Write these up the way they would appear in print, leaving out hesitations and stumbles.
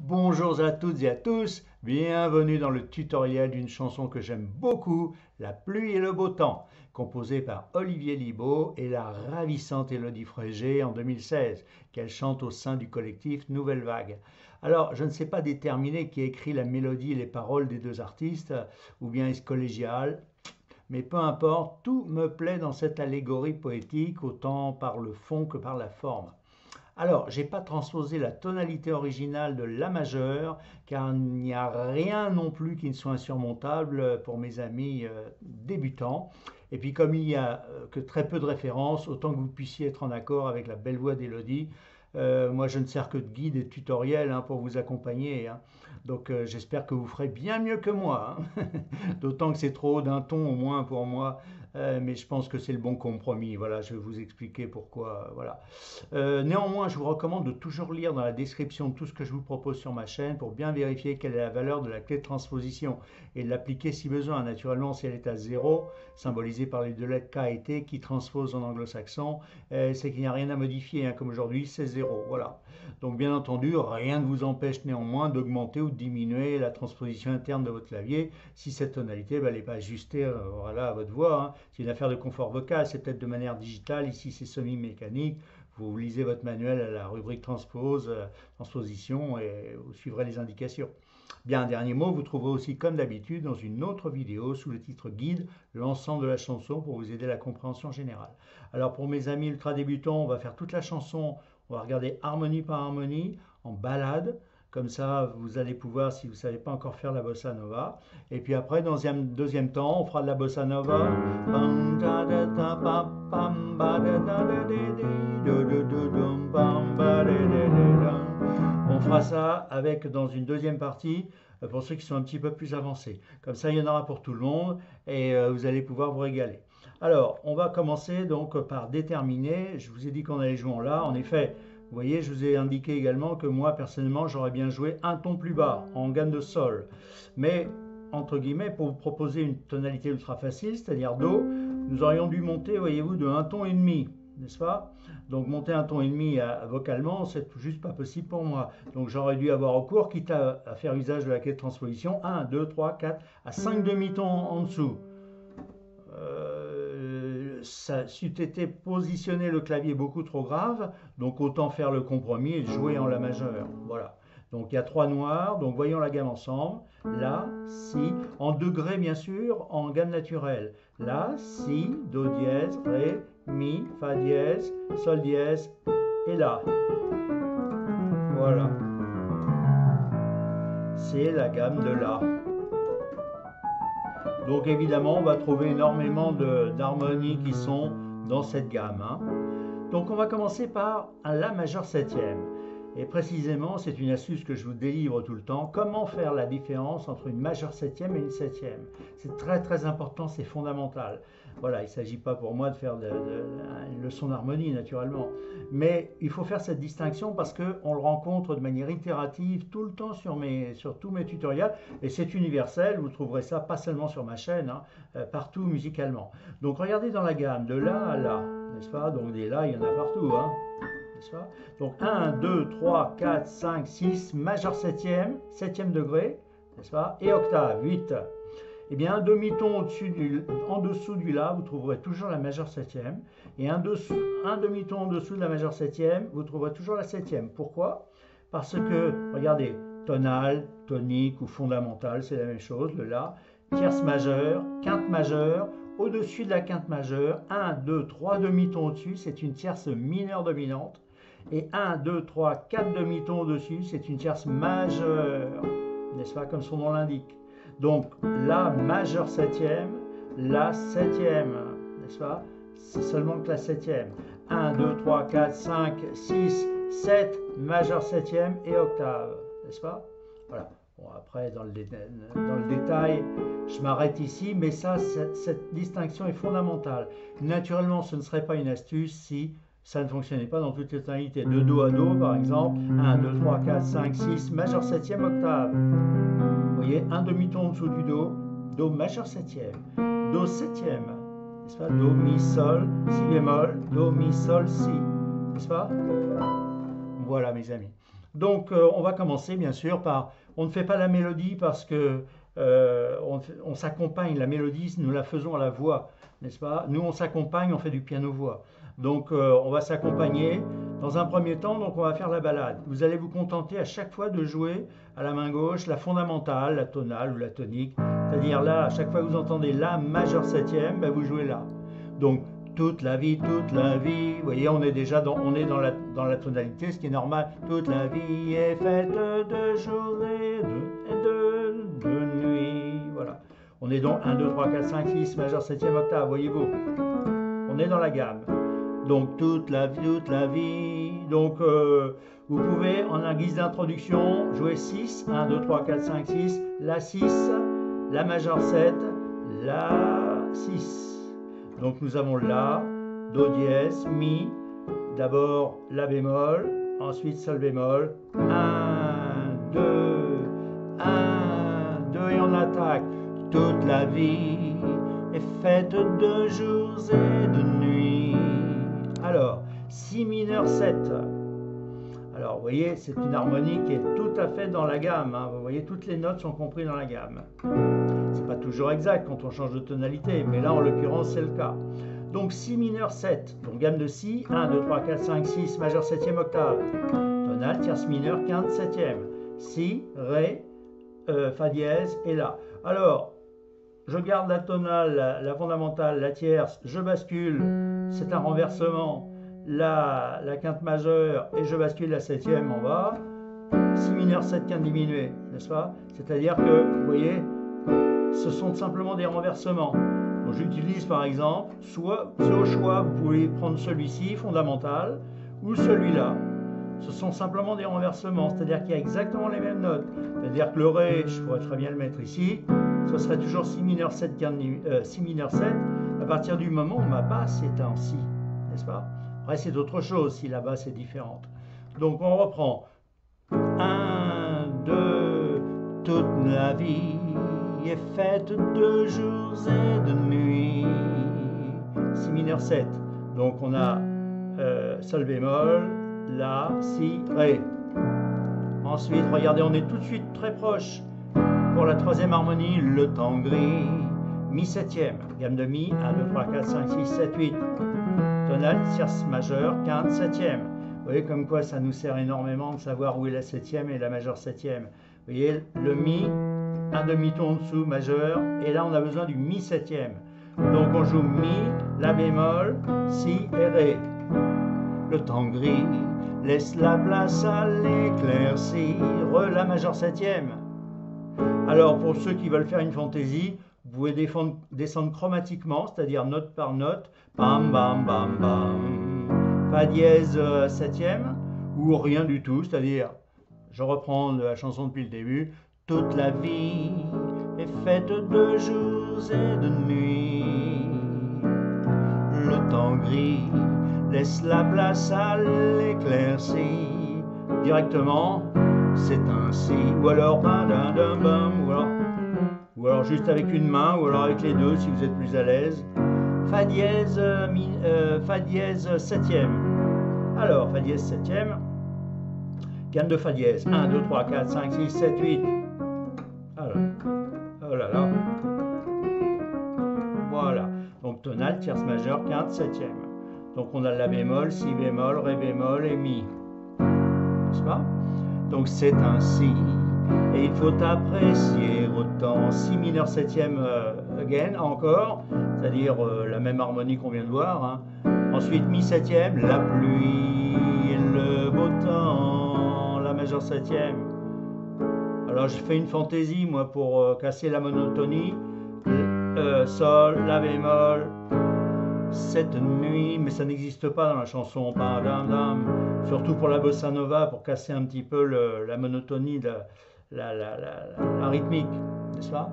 Bonjour à toutes et à tous, bienvenue dans le tutoriel d'une chanson que j'aime beaucoup, La pluie et le beau temps, composée par Olivier Libaux et la ravissante Élodie Frégé en 2016, qu'elle chante au sein du collectif Nouvelle Vague. Alors, je ne sais pas déterminer qui a écrit la mélodie et les paroles des deux artistes, ou bien est-ce collégial, mais peu importe, tout me plaît dans cette allégorie poétique, autant par le fond que par la forme. Alors, j'ai pas transposé la tonalité originale de La majeure, car il n'y a rien non plus qui ne soit insurmontable pour mes amis débutants. Et puis, comme il n'y a que très peu de références, autant que vous puissiez être en accord avec la belle voix d'Élodie, moi je ne sers que de guide et de tutoriel pour vous accompagner. Donc j'espère que vous ferez bien mieux que moi. D'autant que c'est trop haut d'un ton au moins pour moi. Mais je pense que c'est le bon compromis. Voilà, je vais vous expliquer pourquoi. Voilà. Néanmoins, je vous recommande de toujours lire dans la description tout ce que je vous propose sur ma chaîne pour bien vérifier quelle est la valeur de la clé de transposition et de l'appliquer si besoin. Naturellement, si elle est à 0, symbolisée par les deux lettres K et T qui transposent en anglo-saxon, c'est qu'il n'y a rien à modifier. Comme aujourd'hui, c'est 0. Voilà. Donc, bien entendu, rien ne vous empêche néanmoins d'augmenter ou de diminuer la transposition interne de votre clavier si cette tonalité n'est pas ajustée à votre voix. C'est une affaire de confort vocal, c'est peut-être de manière digitale, ici c'est semi-mécanique, vous lisez votre manuel à la rubrique transposition et vous suivrez les indications. Bien, un dernier mot, vous trouverez aussi comme d'habitude dans une autre vidéo sous le titre guide, l'ensemble de la chanson pour vous aider à la compréhension générale. Alors pour mes amis ultra débutants, on va faire toute la chanson, on va regarder harmonie par harmonie, en ballade. Comme ça, vous allez pouvoir, si vous ne savez pas encore faire la bossa nova. Et puis après, dans un deuxième temps, on fera de la bossa nova. On fera ça avec, dans une deuxième partie, pour ceux qui sont un petit peu plus avancés. Comme ça, il y en aura pour tout le monde et vous allez pouvoir vous régaler. Alors, on va commencer donc par déterminer. Je vous ai dit qu'on allait jouer en La. En effet, vous voyez, je vous ai indiqué également que moi, personnellement, j'aurais bien joué un ton plus bas, en gamme de sol. Mais, entre guillemets, pour vous proposer une tonalité ultra facile, c'est-à-dire Do, nous aurions dû monter, voyez-vous, de un ton et demi, n'est-ce pas? Donc, monter un ton et demi vocalement, c'est juste pas possible pour moi. Donc, j'aurais dû avoir recours, quitte à faire usage de la clé de transposition, 1, 2, 3, 4, à 5 demi-tons en dessous. Ça eût été positionner le clavier beaucoup trop grave, donc autant faire le compromis et jouer en La majeure. Voilà. Donc il y a trois noirs, donc voyons la gamme ensemble. La, Si, en degrés bien sûr, en gamme naturelle. La, Si, Do dièse, Ré, Mi, Fa dièse, Sol dièse et La. Voilà. C'est la gamme de La. Donc évidemment, on va trouver énormément d'harmonies qui sont dans cette gamme. Donc on va commencer par un La majeur 7e. Et précisément, c'est une astuce que je vous délivre tout le temps. Comment faire la différence entre une majeure 7e et une 7e? C'est très très important, c'est fondamental. Voilà, il ne s'agit pas pour moi de faire une leçon d'harmonie naturellement. Mais il faut faire cette distinction parce qu'on le rencontre de manière itérative tout le temps sur tous mes tutoriels. Et c'est universel, vous trouverez ça pas seulement sur ma chaîne, partout musicalement. Donc regardez dans la gamme, de La à La, n'est-ce pas? Donc des La, il y en a partout, n'est-ce pas? Donc 1, 2, 3, 4, 5, 6, majeur 7e, 7e degré, n'est-ce pas? Et octave, 8. Eh bien, un demi-ton en dessous du La, vous trouverez toujours la majeure 7e. Et un demi-ton en dessous de la majeure 7e, vous trouverez toujours la 7e. Pourquoi? Parce que, regardez, tonal, tonique ou fondamental, c'est la même chose, le La. Tierce majeure, quinte majeure, au-dessus de la quinte majeure, 1, 2, 3 demi-tons au-dessus, c'est une tierce mineure dominante. Et 1, 2, 3, 4 demi-tons au-dessus, c'est une tierce majeure, n'est-ce pas, comme son nom l'indique. Donc, La majeure 7e, La 7e, n'est-ce pas? C'est seulement que la 7e. 1, 2, 3, 4, 5, 6, 7, majeure 7e et octave, n'est-ce pas? Voilà. Bon, après, dans le détail, je m'arrête ici, mais ça, cette distinction est fondamentale. Naturellement, ce ne serait pas une astuce si ça ne fonctionnait pas dans toutes les tonalités. De Do à Do, par exemple, 1, 2, 3, 4, 5, 6, majeure 7e, octave. Vous voyez, un demi-ton en dessous du Do, Do majeur 7e, Do 7e, n'est-ce pas? Do, Mi, Sol, Si bémol, Do, Mi, Sol, Si, n'est-ce pas? Voilà mes amis. Donc on va commencer bien sûr par, on ne fait pas la mélodie parce que on s'accompagne, la mélodie nous la faisons à la voix, n'est-ce pas? Nous on s'accompagne, on fait du piano-voix. Donc on va s'accompagner dans un premier temps, donc on va faire la balade. Vous allez vous contenter à chaque fois de jouer à la main gauche la fondamentale, la tonale ou la tonique, c'est-à-dire là, à chaque fois que vous entendez la majeure septième, ben, vous jouez là. Donc toute la vie, vous voyez on est déjà dans, on est dans la tonalité, ce qui est normal. Toute la vie est faite de jour et de nuit, voilà. On est dans 1, 2, 3, 4, 5, 6, majeure septième octave, voyez-vous, on est dans la gamme. Donc toute la vie, donc vous pouvez en guise d'introduction jouer 6, 1, 2, 3, 4, 5, 6, la 6, la majeure 7, la 6. Donc nous avons la, do dièse, mi, d'abord la bémol, ensuite sol bémol, 1, 2, 1, 2 et on attaque. Toute la vie est faite de jours et de nuits. Alors, si mineur 7, alors vous voyez c'est une harmonie qui est tout à fait dans la gamme, hein. Vous voyez toutes les notes sont comprises dans la gamme, c'est pas toujours exact quand on change de tonalité, mais là en l'occurrence c'est le cas. Donc si mineur 7, donc gamme de si, 1, 2, 3, 4, 5, 6, majeure 7e octave, tonale, tierce mineure, quinte, 7e, si, ré, fa dièse et la. Alors, je garde la tonale, la fondamentale, la tierce, je bascule, c'est un renversement, la quinte majeure et je bascule la septième en bas, si mineur 7 quinte diminuée, n'est-ce pas? C'est-à-dire que, vous voyez, ce sont simplement des renversements. Donc j'utilise par exemple, soit au choix, vous pouvez prendre celui-ci, fondamental, ou celui-là. Ce sont simplement des renversements, c'est-à-dire qu'il y a exactement les mêmes notes. C'est-à-dire que le ré, je pourrais très bien le mettre ici, ce serait toujours si mineur 7, à partir du moment où ma basse est en si, n'est-ce pas? Après c'est autre chose si la basse est différente. Donc on reprend 1, 2, toute la vie est faite de jours et de nuits. Si mineur 7, donc on a sol bémol, la, si, ré. Ensuite, regardez, on est tout de suite très proche. Pour la troisième harmonie, le temps gris, mi septième, gamme de mi, 1, 2, 3, 4, 5, 6, 7, 8, tonale, tierce majeure, quinte, septième. Vous voyez comme quoi ça nous sert énormément de savoir où est la septième et la majeure septième. Vous voyez, le mi, un demi-ton en dessous, majeur, et là on a besoin du mi septième. Donc on joue mi, la bémol, si et ré. Le temps gris laisse la place à l'éclaircie, re la majeure septième. Alors pour ceux qui veulent faire une fantaisie, vous pouvez descendre chromatiquement, c'est-à-dire note par note, bam bam bam bam, fa dièse septième, ou rien du tout, c'est-à-dire, je reprends la chanson depuis le début, toute la vie est faite de jours et de nuits, le temps gris laisse la place à l'éclaircie, directement, c'est ainsi, ou alors bam, bam, bam, bam, ou alors juste avec une main, ou alors avec les deux si vous êtes plus à l'aise. Fa dièse, fa dièse septième. Alors fa dièse septième, gamme de fa dièse, 1, 2, 3, 4, 5, 6, 7, 8. Alors, oh là là. Voilà, donc tonale, tierce majeure, quinte, septième. Donc on a la bémol, si bémol, ré bémol et mi, n'est-ce pas? Donc c'est ainsi, et il faut apprécier autant si mineur septième again, encore, c'est-à-dire la même harmonie qu'on vient de voir, hein. Ensuite mi septième, la pluie et le beau temps, la majeure septième. Alors je fais une fantaisie moi pour casser la monotonie, sol, la bémol, cette nuit, mais ça n'existe pas dans la chanson, surtout pour la bossa nova, pour casser un petit peu la monotonie, la rythmique, n'est-ce pas?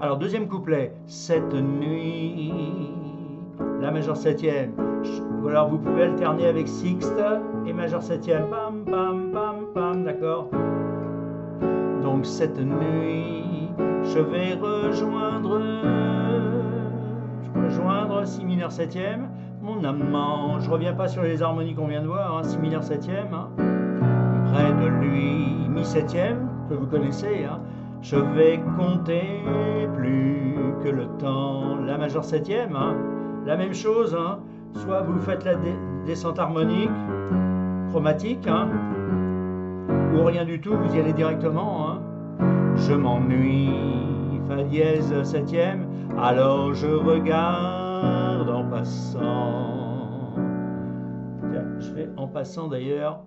Alors deuxième couplet, cette nuit, la majeure septième, ou alors vous pouvez alterner avec sixte et majeure septième, pam pam pam pam, d'accord? Donc cette nuit, je vais rejoindre si mineur 7e, mon amant, je reviens pas sur les harmonies qu'on vient de voir, hein, si mineur 7e, hein. près de lui, mi-septième, que vous connaissez, hein. Je vais compter plus que le temps, la majeure septième, hein. La même chose, hein. Soit vous faites la descente harmonique, chromatique, hein, ou rien du tout, vous y allez directement, hein. Je m'ennuie, fa dièse septième, alors je regarde en passant. Tiens, je vais en passant d'ailleurs,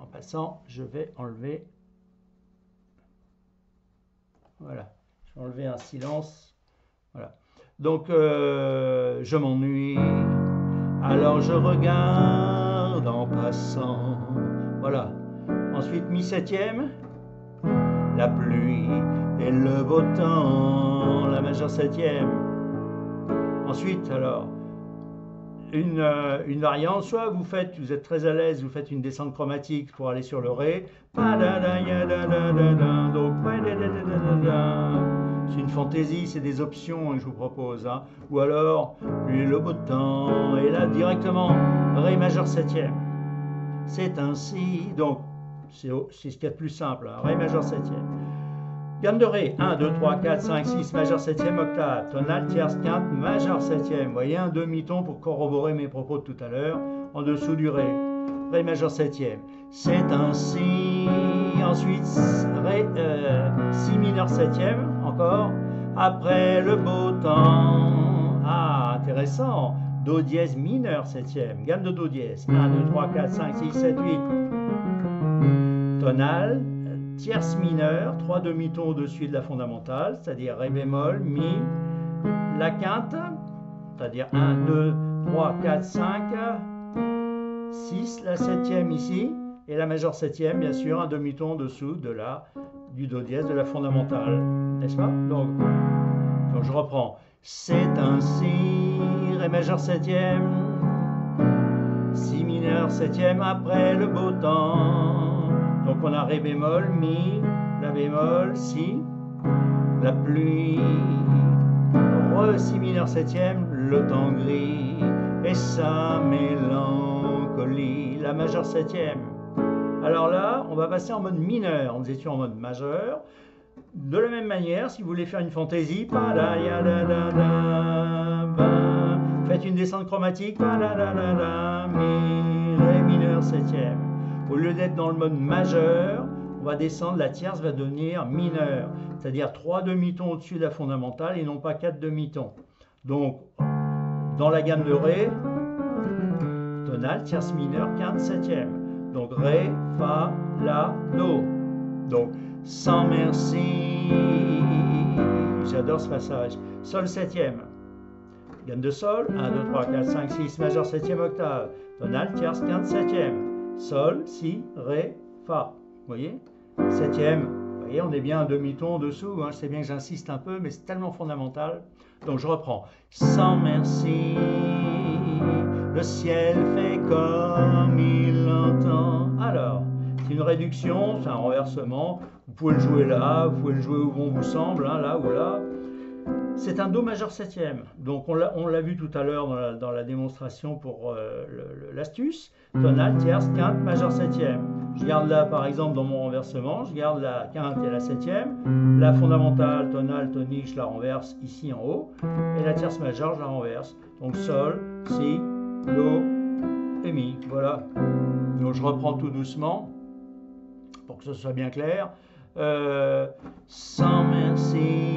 en passant, je vais enlever, voilà, je vais enlever un silence, voilà. Donc, je m'ennuie, alors je regarde en passant. Voilà. Ensuite, mi-septième, la pluie et le beau temps, la majeure septième. Ensuite, alors, une variante, soit vous faites, vous êtes très à l'aise, vous faites une descente chromatique pour aller sur le ré. Donc, c'est une fantaisie, c'est des options que je vous propose, hein. Ou alors, plus le beau temps, et là directement, ré majeur septième. C'est ainsi, donc, c'est ce qu'il y a de plus simple, hein. Ré majeur septième. Gamme de ré, 1, 2, 3, 4, 5, 6, majeur septième, octave, tonale, tierce, quinte, majeur septième. Vous voyez, un demi-ton pour corroborer mes propos de tout à l'heure, en dessous du ré. Ré majeur septième. C'est ainsi, ensuite, ré, si mineur septième. Encore, après le beau temps, ah intéressant, do dièse mineur septième, gamme de do dièse, 1, 2, 3, 4, 5, 6, 7, 8, tonale, tierce mineure, 3 demi-tons au-dessus de la fondamentale, c'est-à-dire ré bémol, mi, la quinte, c'est-à-dire 1, 2, 3, 4, 5, 6, la septième ici, et la majeure septième, bien sûr, un demi-ton en dessous de la, du do dièse de la fondamentale. N'est-ce pas? Donc je reprends. C'est ainsi, ré majeur septième, si mineur septième après le beau temps. Donc on a ré bémol, mi, la bémol, si, la pluie, re si mineur septième, le temps gris et sa mélancolie, la majeure septième. Alors là, on va passer en mode mineur. Nous étions en mode majeur. De la même manière, si vous voulez faire une fantaisie, faites une descente chromatique, mi, ré mineur septième. Au lieu d'être dans le mode majeur, on va descendre, la tierce va devenir mineure, c'est-à-dire 3 demi-tons au-dessus de la fondamentale et non pas 4 demi-tons. Donc, dans la gamme de ré, tonale, tierce mineure, quinte septième. Donc ré, fa, la, do. Donc sans merci. J'adore ce passage. Sol septième. Gamme de sol. 1, 2, 3, 4, 5, 6. Majeur septième octave. Tonale, tierce, quinte septième. Sol, si, ré, fa. Vous voyez? Septième. Vous voyez, on est bien un demi-ton en dessous, hein. Je sais bien que j'insiste un peu, mais c'est tellement fondamental. Donc je reprends. Sans merci. Le ciel fait comme il l'entend. Alors, c'est une réduction, c'est un renversement. Vous pouvez le jouer là, vous pouvez le jouer où bon vous semble, hein, là ou là. C'est un do majeur septième. Donc on l'a vu tout à l'heure dans la démonstration pour l'astuce. Tonale, tierce, quinte, majeur septième. Je garde là par exemple dans mon renversement, je garde la quinte et la septième. La fondamentale, tonale, tonique, je la renverse ici en haut. Et la tierce majeure, je la renverse. Donc sol, si, do et mi, voilà. Donc je reprends tout doucement pour que ce soit bien clair. Sans merci,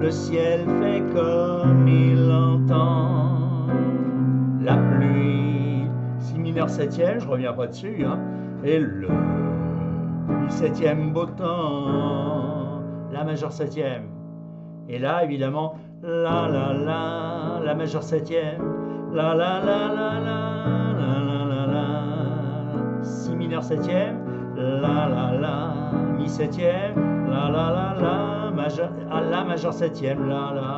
le ciel fait comme il entend. La pluie, si mineur septième, je reviens pas dessus, hein. Et le septième beau temps, la majeure septième. Et là évidemment la la la, la majeure septième. La la la la la la la la, si mineur septième, la la la, mi septième, la la la la, majeur, la majeur septième, la la.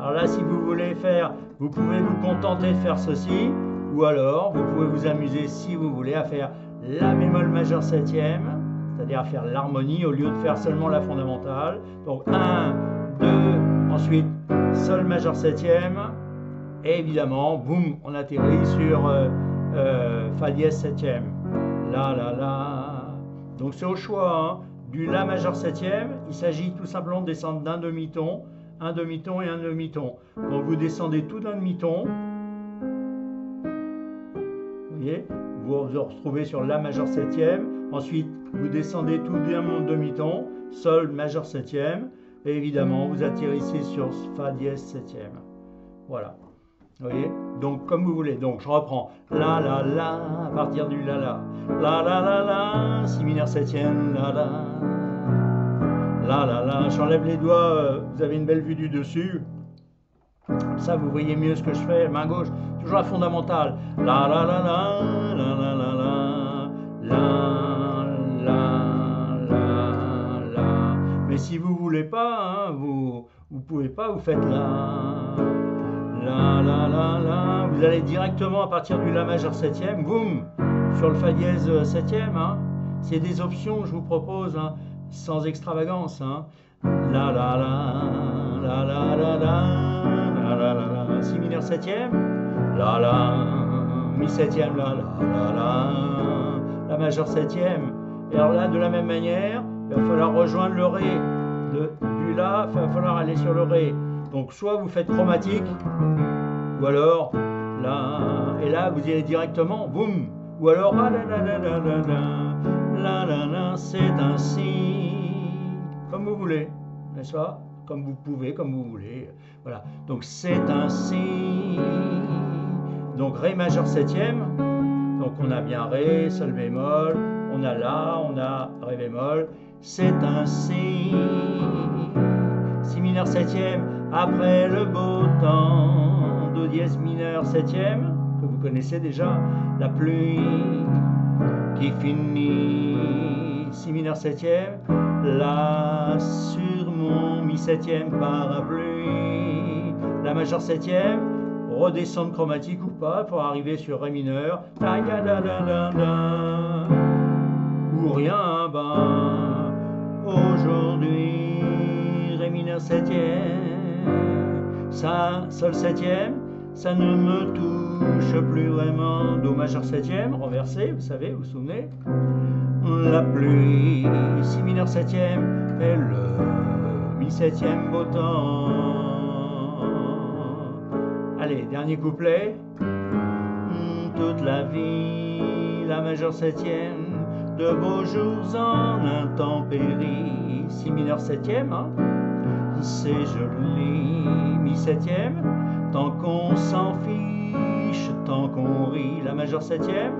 Alors là, si vous voulez faire, vous pouvez vous contenter de faire ceci, ou alors vous pouvez vous amuser si vous voulez à faire la bémol majeur septième, c'est-à-dire à faire l'harmonie au lieu de faire seulement la fondamentale. Donc 1, 2, ensuite sol majeur septième. Et évidemment, boum, on atterrit sur fa dièse septième. la la la. Donc c'est au choix, hein. Du La majeur 7e, il s'agit tout simplement de descendre d'un demi-ton, un demi-ton et un demi-ton. Donc vous descendez tout d'un demi-ton, vous voyez, vous vous retrouvez sur La majeur 7e, ensuite vous descendez tout d'un demi-ton, Sol majeur 7e, et évidemment vous atterrissez sur Fa dièse 7e. Voilà. Vous voyez? Donc comme vous voulez. Donc je reprends. La la la, à partir du la la. La la la la, si mineur 7e, la la. La la la, j'enlève les doigts, vous avez une belle vue du dessus. Comme ça vous voyez mieux ce que je fais, main gauche, toujours la fondamentale. La la la la, la la la la, la la la la. Mais si vous voulez pas, hein, vous pouvez pas, vous faites la. La, la, la, la. Vous allez directement à partir du La majeur 7e, boum, sur le Fa dièse 7e. Hein. C'est des options que je vous propose, hein, sans extravagance. Hein. La, la, la, la, la, la, la, la, la, la, Si mineur 7e, la, la, Mi 7e, la, la, la, la, La majeur 7e. Et alors là, de la même manière, il va falloir rejoindre le Ré. Du La, il va falloir aller sur le Ré. Donc soit vous faites chromatique, ou alors là, et là vous y allez directement, boum, ou alors la la la la la la la la, c'est ainsi, comme vous voulez, n'est-ce pas? Comme vous pouvez, comme vous voulez, voilà. Donc c'est ainsi, donc Ré majeur 7e, donc on a bien Ré, Sol bémol, on a La, on a Ré bémol, c'est ainsi. Si mineur 7e, après le beau temps, Do dièse mineur 7e, que vous connaissez déjà, la pluie qui finit, Si mineur 7e, La sur mon Mi 7e, parapluie, La majeur 7e, redescendre chromatique ou pas, pour arriver sur Ré mineur, ta ya da da da da, ou rien, ben, aujourd'hui. Ré mineur 7e, ça, Sol 7e, ça ne me touche plus vraiment. Do majeur 7e, renversé, vous savez, vous vous souvenez. La pluie, Si mineur 7e, et le Mi 7e beau temps. Allez, dernier couplet. Toute la vie, La majeur 7e, de beaux jours en intempéries. Si mineur 7e, hein. C'est joli, Mi 7e, tant qu'on s'en fiche, tant qu'on rit, La majeur 7e,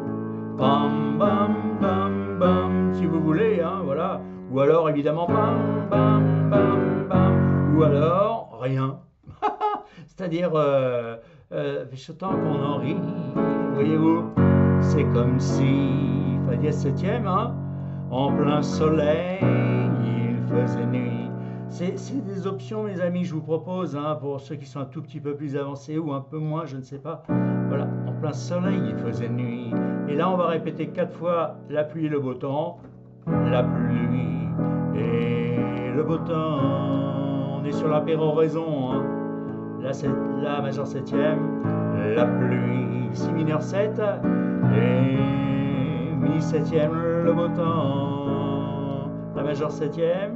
bam bam bam bam, si vous voulez, hein, voilà, ou alors évidemment bam bam bam bam, ou alors rien, c'est-à-dire tant qu'on en rit, voyez-vous, c'est comme si, Fa dièse 7e, hein, en plein soleil, il faisait nuit. C'est des options, mes amis, je vous propose, hein, pour ceux qui sont un tout petit peu plus avancés ou un peu moins, je ne sais pas. Voilà, en plein soleil, il faisait nuit. Et là, on va répéter 4 fois la pluie et le beau temps. La pluie et le beau temps. On est sur la péroraison, hein. Là, c'est La majeur 7e. La pluie, Si mineur 7. Et Mi 7e, le beau temps. La majeur 7e.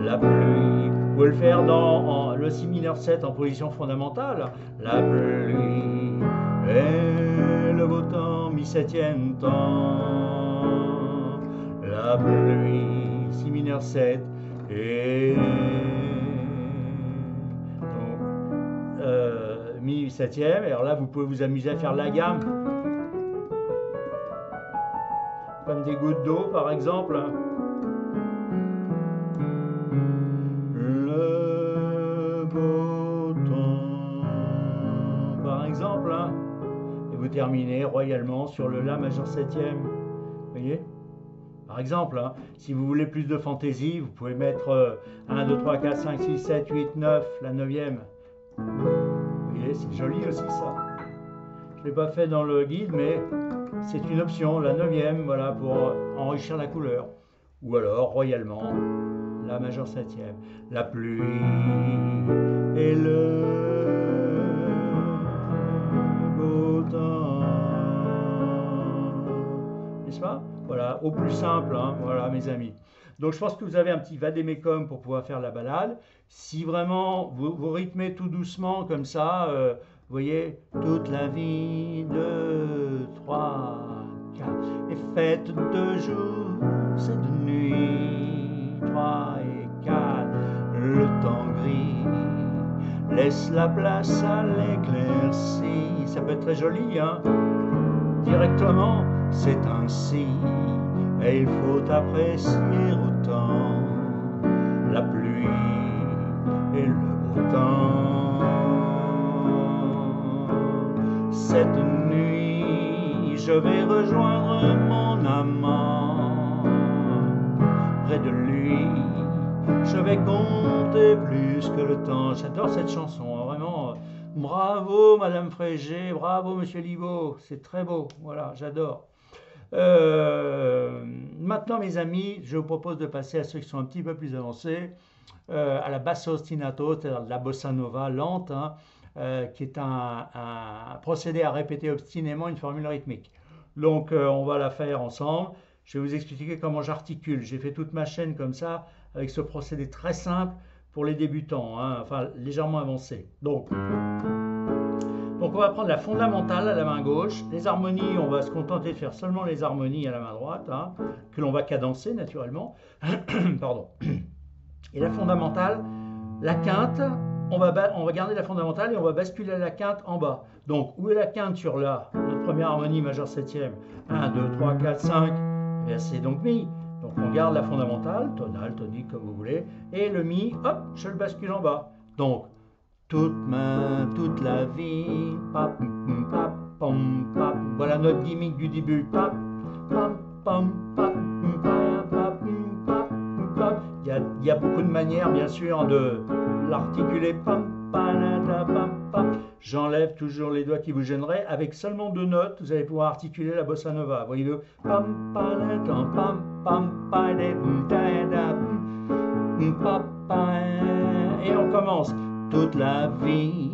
La pluie, vous pouvez le faire dans le Si mineur 7 en position fondamentale. La pluie et le beau temps, Mi 7e temps. La pluie, Si mineur 7 et donc, Mi 7e. Alors là, vous pouvez vous amuser à faire la gamme, comme des gouttes d'eau par exemple. Terminer royalement sur le La majeur 7e, voyez, par exemple, hein. Si vous voulez plus de fantaisie, vous pouvez mettre 1, 2, 3, 4, 5, 6, 7, 8, 9, la 9e, vous voyez, c'est joli aussi ça, je l'ai pas fait dans le guide, mais c'est une option, la 9e, voilà, pour enrichir la couleur, ou alors royalement, La majeur 7e, la pluie et le n'est-ce pas? au plus simple, hein, voilà mes amis. Donc je pense que vous avez un petit vadémécum pour pouvoir faire la balade. Si vraiment vous rythmez tout doucement comme ça, vous voyez, toute la vie, 2, 3, 4, et fête de jour, c'est de nuit, 3 et 4, le temps gris, laisse la place à l'éclaircie. Ça peut être très joli, hein? Directement, c'est ainsi, et il faut apprécier autant la pluie et le beau temps. Cette nuit, je vais rejoindre mon amant. Près de lui, je vais compter plus que le temps. J'adore cette chanson, vraiment. Bravo Madame Frégé, bravo Monsieur Libaux, c'est très beau, voilà, j'adore. Maintenant mes amis, je vous propose de passer à ceux qui sont un petit peu plus avancés, à la basso ostinato, c'est-à-dire la bossa nova lente, hein, qui est un procédé à répéter obstinément une formule rythmique. Donc on va la faire ensemble, je vais vous expliquer comment j'articule, j'ai fait toute ma chaîne comme ça, avec ce procédé très simple pour les débutants, hein, enfin légèrement avancés. Donc on va prendre la fondamentale à la main gauche, les harmonies, on va se contenter de faire seulement les harmonies à la main droite, hein, que l'on va cadencer naturellement, pardon. Et la fondamentale, la quinte, on va garder la fondamentale et on va basculer la quinte en bas. Donc où est la quinte sur la, notre première harmonie majeure septième, 1, 2, 3, 4, 5, et c'est donc mi. Donc on garde la fondamentale, tonale, tonique comme vous voulez, et le mi, hop, je le bascule en bas. Donc, toute la vie, pap, pap, pam, pap. Voilà notre gimmick du début. Pap, pam, pam, pap, pap, pap, pap, pap. Il y a beaucoup de manières, bien sûr, de l'articuler. Pam, palada, pam, pam. J'enlève toujours les doigts qui vous gêneraient. Avec seulement 2 notes, vous allez pouvoir articuler la bossa nova. Voyez-le. Pam, palada, pam, pam, palada, pam. Et on commence. Toute la vie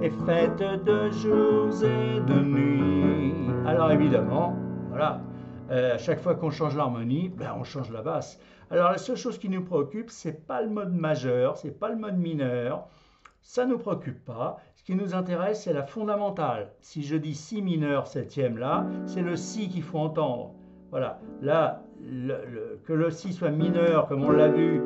est faite de jours et de nuits. Alors évidemment, voilà, à chaque fois qu'on change l'harmonie, ben on change la basse. Alors la seule chose qui nous préoccupe, c'est pas le mode majeur, c'est pas le mode mineur, ça nous préoccupe pas. Ce qui nous intéresse, c'est la fondamentale. Si je dis si mineur septième là, c'est le si qu'il faut entendre. Voilà, là, que le si soit mineur, comme on l'a vu.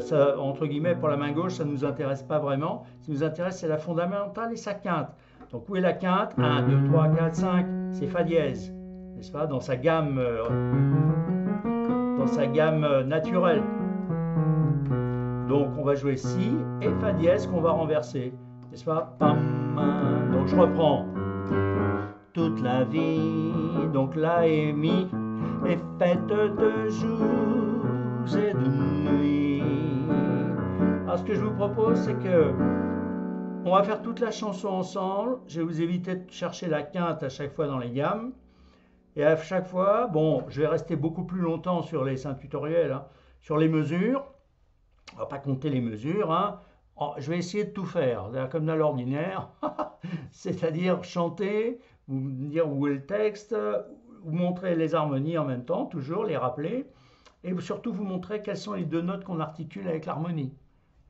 Ça, entre guillemets, pour la main gauche, ça ne nous intéresse pas vraiment. Ce qui nous intéresse, c'est la fondamentale et sa quinte. Donc, où est la quinte? 1, 2, 3, 4, 5, c'est Fa dièse, n'est-ce pas? Dans sa gamme naturelle. Donc, on va jouer Si et Fa dièse qu'on va renverser, n'est-ce pas? Pam. Donc, je reprends. Toute la vie, donc La et Mi, est faite de jours et de nuits. Alors ce que je vous propose, c'est que on va faire toute la chanson ensemble. Je vais vous éviter de chercher la quinte à chaque fois dans les gammes. Et à chaque fois, bon, je vais rester beaucoup plus longtemps sur les 5 tutoriels, hein, sur les mesures. On va pas compter les mesures, hein. Je vais essayer de tout faire, comme dans l'ordinaire. C'est-à-dire chanter, vous dire où est le texte, vous montrer les harmonies en même temps, toujours les rappeler. Et surtout vous montrer quelles sont les 2 notes qu'on articule avec l'harmonie.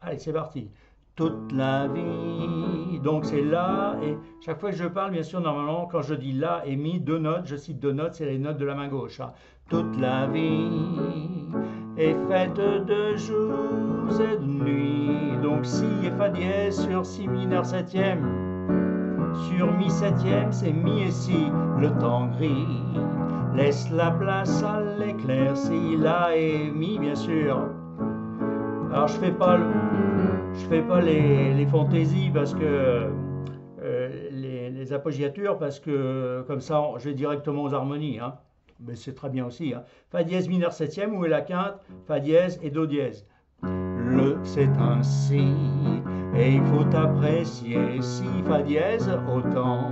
Allez, c'est parti. Toute la vie, donc c'est La, et chaque fois que je parle, bien sûr, normalement, quand je dis La et Mi, 2 notes, je cite 2 notes, c'est les notes de la main gauche. Hein. Toute la vie est faite de jours et de nuits. Donc Si et Fa dièse sur Si mineur septième. Sur Mi septième, c'est Mi et Si. Le temps gris laisse la place à l'éclaircie. La et Mi, bien sûr. Alors je fais pas les fantaisies parce que les appoggiatures, parce que comme ça je vais directement aux harmonies, hein. Mais c'est très bien aussi, hein. Fa dièse mineur septième, où est la quinte? Fa dièse et Do dièse. Le c'est ainsi et il faut apprécier Si Fa dièse autant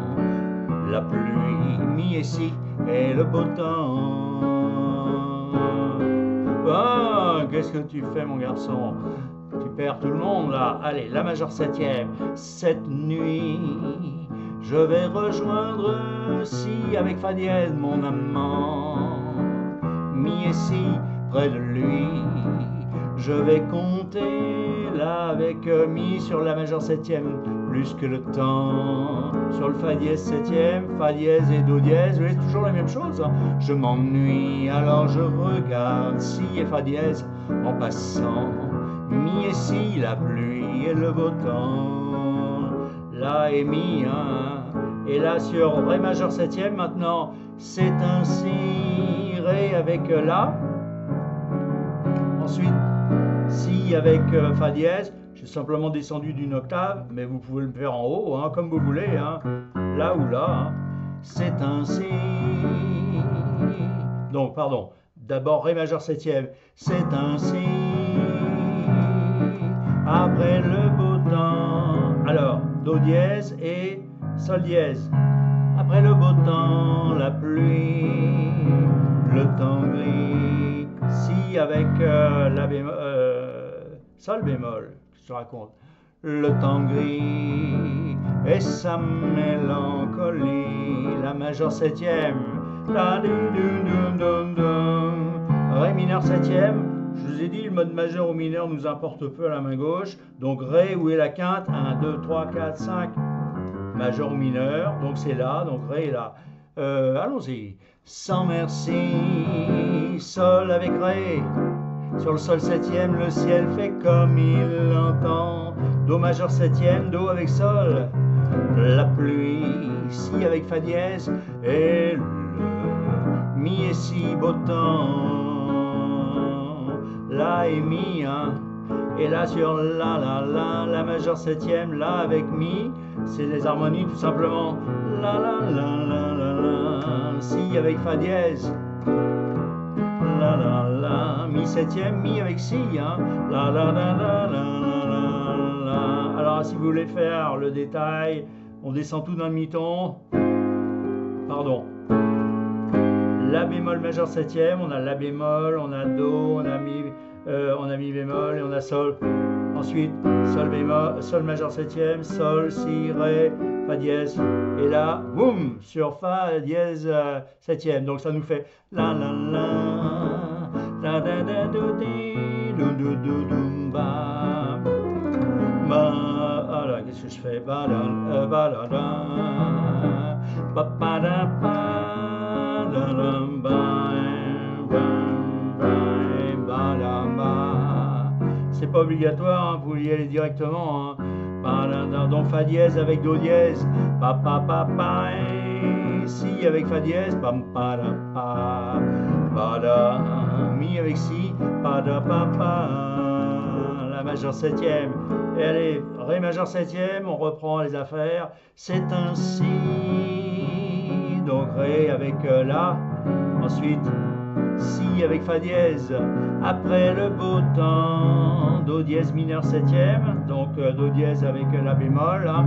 la pluie, Mi et Si et le beau temps. Oh, qu'est-ce que tu fais mon garçon? Tu perds tout le monde là. Allez, la majeure septième. Cette nuit, je vais rejoindre Si avec Fa dièse mon amant. et si près de lui je vais compter là avec mi sur la majeure septième plus que le temps sur le fa dièse septième, fa dièse et do dièse, c'est toujours la même chose. Je m'ennuie alors je regarde si et fa dièse en passant mi et si, la pluie et le beau temps, la et mi et là sur ré majeur septième maintenant c'est ainsi ré avec la. Ensuite, si avec fa dièse, j'ai simplement descendu d'une octave, mais vous pouvez le faire en haut, hein, comme vous voulez, hein, là ou là, hein. C'est ainsi. Donc, pardon, d'abord ré majeur septième, c'est ainsi. Après le beau temps, alors do dièse et sol dièse. Après le beau temps, la pluie, le temps gris. Si avec la bémol, sol bémol, je te raconte. Le temps gris et sa mélancolie, la majeure septième, la du dum dum dum, ré mineur septième. Je vous ai dit, le mode majeur ou mineur nous importe peu à la main gauche. Donc ré, où est la quinte? 1, 2, 3, 4, 5, majeur ou mineur. Donc c'est là, donc ré est là. Allons-y. Sans merci, sol avec ré, sur le sol septième, le ciel fait comme il l'entend, do majeur septième, do avec sol, la pluie, si avec fa dièse, et le mi et si beau temps, la et mi, hein. Et là sur la, la, la, la majeure septième, la avec mi, c'est les harmonies tout simplement, la, la, la, la, la, la, si avec fa dièse, la, la, la, mi septième, mi avec si, hein, la, la, la, la, la, la, la. Alors si vous voulez faire le détail, on descend tout d'un demi-ton, pardon, la bémol majeure septième, on a la bémol, on a do, on a mi bémol et on a sol. Ensuite, sol bémol, sol majeur septième, sol, si, ré, fa dièse. Et là, boum, sur fa dièse septième. Donc ça nous fait la la la, da da da do di, do do do do ba, ba. Ah là, qu'est-ce que je fais? Ba la ba la ba, ba da ba, da da ba. C'est pas obligatoire, hein, vous pouvez y aller directement. Hein. Donc fa dièse avec do dièse, pa pa pa pa, si avec fa dièse, pam pa da pa, pa da, mi avec si, pa da pa pa, la majeure septième. Et allez, ré majeure septième, on reprend les affaires. C'est ainsi, donc ré avec la, ensuite. Si avec fa dièse, après le beau temps, do dièse mineur septième, donc do dièse avec la bémol, hein,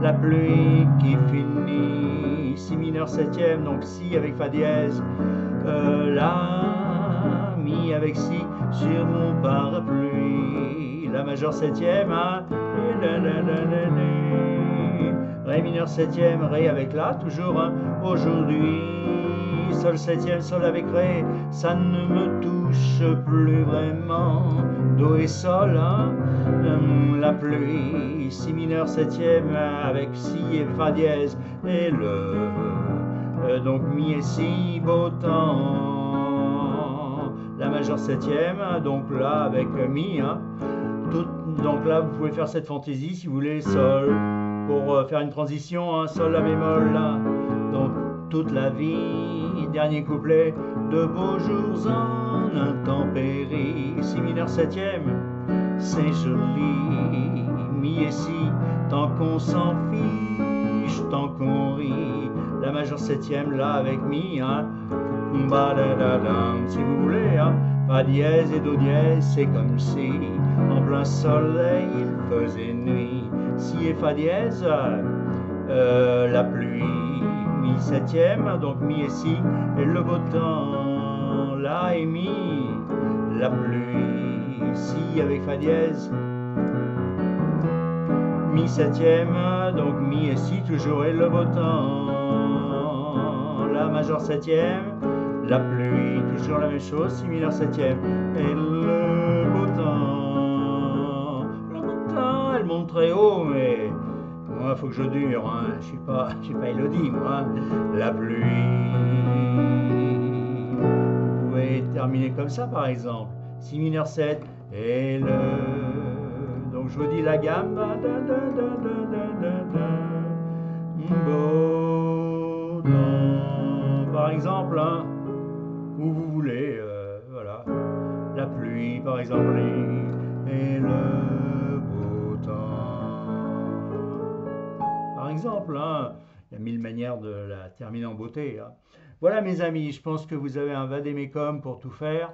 la pluie qui finit, si mineur septième, donc si avec fa dièse, la, mi avec si, sur mon parapluie, la majeure septième, hein, ré mineur septième, ré avec la, toujours, hein, aujourd'hui. Sol septième, sol avec ré, ça ne me touche plus vraiment. Do et sol, hein, la pluie, si mineur septième avec si et fa dièse et le, donc mi et si beau temps. La majeure septième, donc là avec mi, hein, tout, donc là vous pouvez faire cette fantaisie si vous voulez, sol pour faire une transition, hein, sol la bémol là, donc toute la vie. Dernier couplet, de beaux jours en intempéries, si mineur septième, c'est joli, mi et si, tant qu'on s'en fiche, tant qu'on rit, la majeure septième là avec mi, hein, si vous voulez, hein, fa dièse et do dièse, c'est comme si, en plein soleil il faisait nuit, si et fa dièse, la pluie, mi septième, donc mi et si, et le beau temps, la et mi, la pluie, si avec fa dièse, mi septième, donc mi et si, toujours et le beau temps, la majeure septième, La pluie, toujours la même chose, similaire septième. Et le beau temps. Le beau temps, elle monte très haut, mais moi, faut que je dure, hein. Je suis pas Élodie, moi. La pluie. Vous pouvez terminer comme ça, par exemple. Si mineur 7. Et le. Donc, je vous dis la gamme. Beau temps. Par exemple, hein. Où vous voulez, voilà. La pluie, par exemple. Et le beau temps. Par exemple, hein. Il y a mille manières de la terminer en beauté. Hein. Voilà, mes amis, je pense que vous avez un vade-mecum pour tout faire.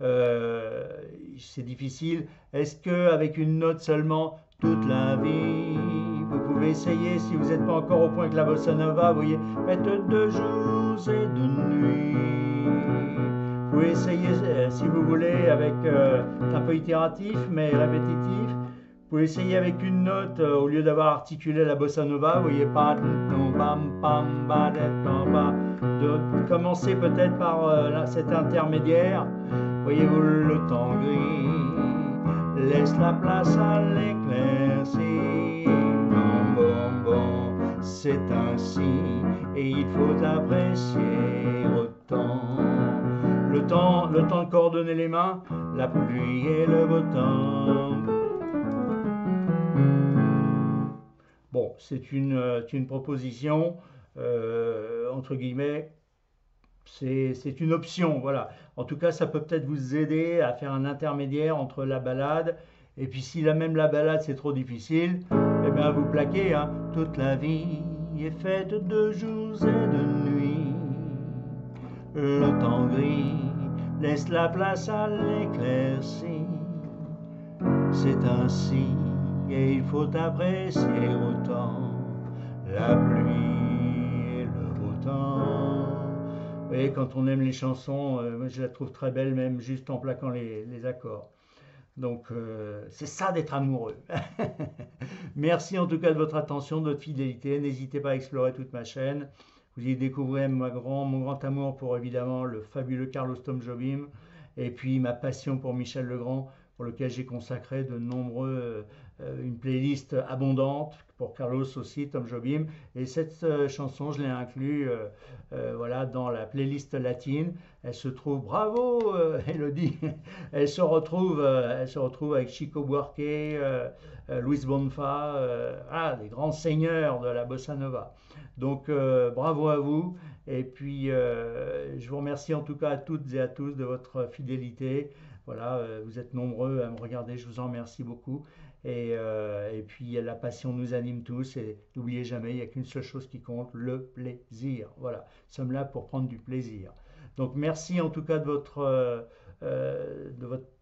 C'est difficile. Est-ce qu'avec une note seulement, toute la vie, vous pouvez essayer, si vous n'êtes pas encore au point que la bossa nova, vous voyez, faites de jours et de nuits. Vous pouvez essayer, si vous voulez, avec un peu itératif, mais répétitif. Vous pouvez essayer avec une note, au lieu d'avoir articulé la bossa nova, vous voyez, pas de commencer peut-être par cet intermédiaire. Voyez-vous le temps gris, laisse la place à l'éclaircie. Bon, bon, bon, c'est ainsi, et il faut apprécier autant. Le temps de coordonner les mains, la pluie et le beau temps. Bon, c'est une proposition, entre guillemets, c'est une option, voilà. En tout cas, ça peut peut-être vous aider à faire un intermédiaire entre la balade. Et puis, si la balade, c'est trop difficile, eh bien, vous plaquez, hein. Toute la vie est faite de jours et de nuits. Le temps gris laisse la place à l'éclaircie. C'est ainsi, et il faut apprécier autant la pluie et le beau temps. Vous voyez, quand on aime les chansons, je la trouve très belle, même juste en plaquant les accords. Donc, c'est ça d'être amoureux. Merci en tout cas de votre attention, de votre fidélité. N'hésitez pas à explorer toute ma chaîne. Vous y découvrez mon grand amour pour, évidemment, le fabuleux Carlos Tom Jobim. Et puis, ma passion pour Michel Legrand, pour lequel j'ai consacré de nombreux... une playlist abondante pour Carlos aussi, Tom Jobim. Et cette chanson, je l'ai inclue voilà, dans la playlist latine. Elle se trouve, bravo Elodie, elle se retrouve avec Chico Buarque, Luis Bonfa, des grands seigneurs de la bossa nova. Donc bravo à vous. Et puis je vous remercie en tout cas à toutes et à tous de votre fidélité. Voilà, vous êtes nombreux à me regarder, je vous en remercie beaucoup. Et puis la passion nous anime tous, et n'oubliez jamais, il n'y a qu'une seule chose qui compte, le plaisir. Voilà, nous sommes là pour prendre du plaisir. Donc merci en tout cas de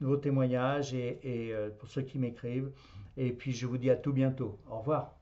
vos témoignages et pour ceux qui m'écrivent. Et puis je vous dis à tout bientôt. Au revoir.